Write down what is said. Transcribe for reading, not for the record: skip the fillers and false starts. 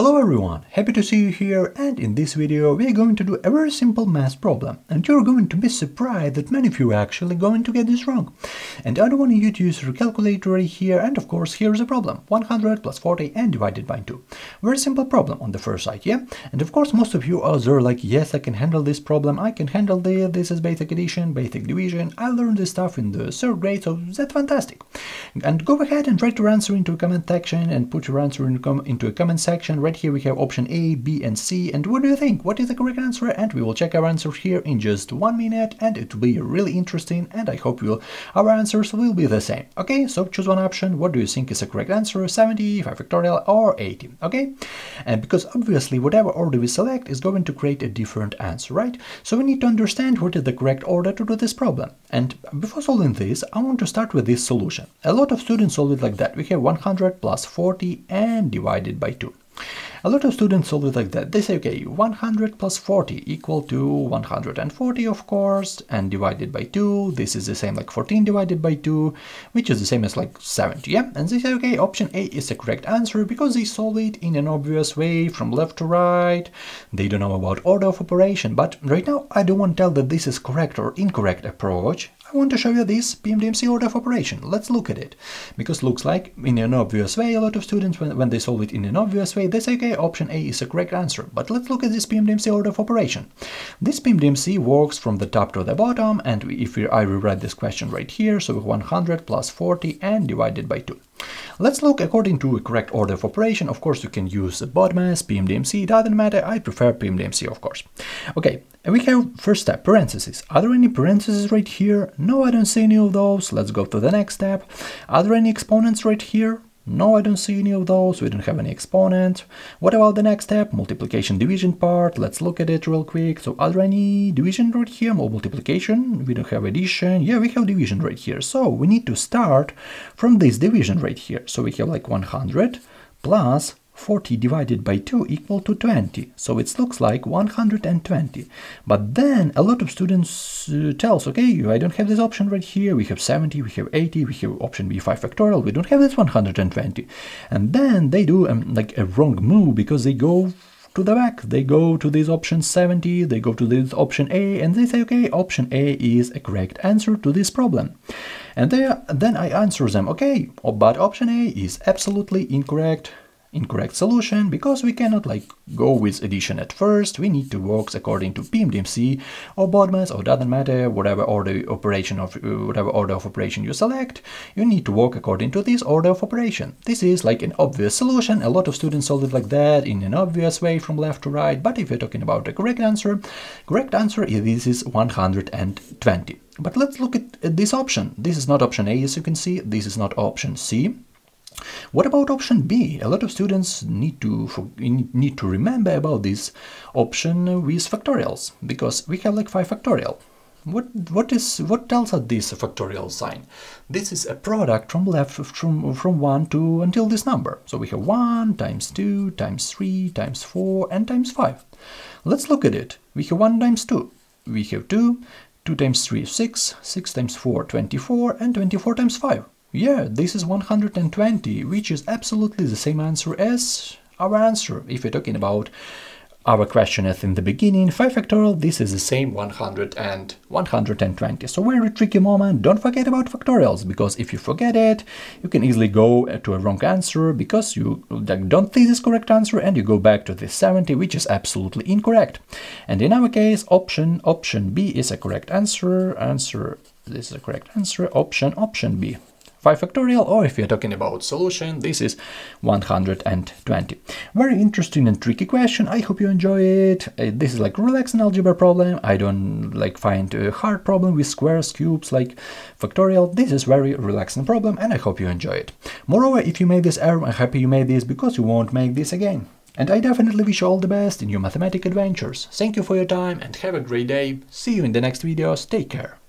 Hello everyone, happy to see you here, and in this video we are going to do a very simple math problem, and you are going to be surprised that many of you are actually going to get this wrong. And I don't want you to use your calculator here, and of course here is a problem, 100 plus 40 and divided by 2. Very simple problem on the first side, yeah? And of course most of you are there like, yes, I can handle this problem, I can handle this, this is basic addition, basic division, I learned this stuff in the 3rd grade, so that's fantastic. And go ahead and write your answer into a comment section, and put your answer into a comment section. Right here we have option A, B and C, and what do you think? What is the correct answer? And we will check our answer here in just 1 minute, and it will be really interesting, and I hope our answers will be the same. Okay, so choose one option, what do you think is the correct answer, 70, 5 factorial or 80, okay? And because obviously whatever order we select is going to create a different answer, right? So we need to understand what is the correct order to do this problem. And before solving this, I want to start with this solution. A lot of students solve it like that. We have 100 plus 40 and divided by 2. A lot of students solve it like that. They say, okay, 100 plus 40 equal to 140, of course, and divided by 2. This is the same like 14 divided by 2, which is the same as like 70, yeah? And they say, okay, option A is the correct answer because they solve it in an obvious way from left to right. They don't know about order of operation, but right now I don't want to tell that this is correct or incorrect approach. I want to show you this PMDMC order of operation. Let's look at it, because looks like in an obvious way a lot of students, when they solve it in an obvious way, they say, okay, option A is the correct answer. But let's look at this PMDMC order of operation. This PMDMC works from the top to the bottom, and I rewrite this question right here, so 100 plus 40 and divided by 2. Let's look according to a correct order of operation. Of course, you can use BODMAS, PMDMC, doesn't matter, I prefer PMDMC, of course. Okay, we have first step, parentheses. Are there any parentheses right here? No, I don't see any of those. Let's go to the next step. Are there any exponents right here? No, I don't see any of those, we don't have any exponent. What about the next step? Multiplication division part, let's look at it real quick. So are there any division right here or multiplication? We don't have addition, yeah, we have division right here. So we need to start from this division right here. So we have like 100 plus 40 divided by 2 equal to 20, so it looks like 120. But then a lot of students tells, okay, I don't have this option right here, we have 70, we have 80, we have option B 5 factorial, we don't have this 120. And then they do like a wrong move, because they go to the back, they go to this option 70, they go to this option A, and they say, okay, option A is a correct answer to this problem. And then I answer them, okay, but option A is absolutely incorrect solution, because we cannot like go with addition at first. We need to work according to PMDMC or BODMAS, or doesn't matter, whatever order of operation you select, you need to work according to this order of operation. This is like an obvious solution. A lot of students solve it like that in an obvious way from left to right. But if you're talking about the correct answer is this is 120. But let's look at this option. This is not option A, as you can see. This is not option C. What about option B? A lot of students need to remember about this option with factorials, because we have like 5 factorial. What tells us this factorial sign? This is a product from left from 1 to until this number. So we have 1 times 2 times 3 times 4 and times 5. Let's look at it. We have 1 times 2. We have 2. 2 times 3 is 6. 6 times 4 24 and 24 times 5. Yeah, this is 120, which is absolutely the same answer as our answer. If you're talking about our question as in the beginning, 5 factorial, this is the same 100 and 120. So very tricky moment, don't forget about factorials, because if you forget it, you can easily go to a wrong answer, because you don't see this correct answer and you go back to the 70, which is absolutely incorrect. And in our case, option B is a correct answer, this is a correct answer, option B. 5 factorial, or if you're talking about solution, this is 120. Very interesting and tricky question. I hope you enjoy it. This is like relaxing algebra problem. I don't like find a hard problem with squares, cubes, like factorial. This is very relaxing problem, and I hope you enjoy it. Moreover, if you made this error, I'm happy you made this, because you won't make this again. And I definitely wish you all the best in your mathematic adventures. Thank you for your time and have a great day. See you in the next videos. Take care.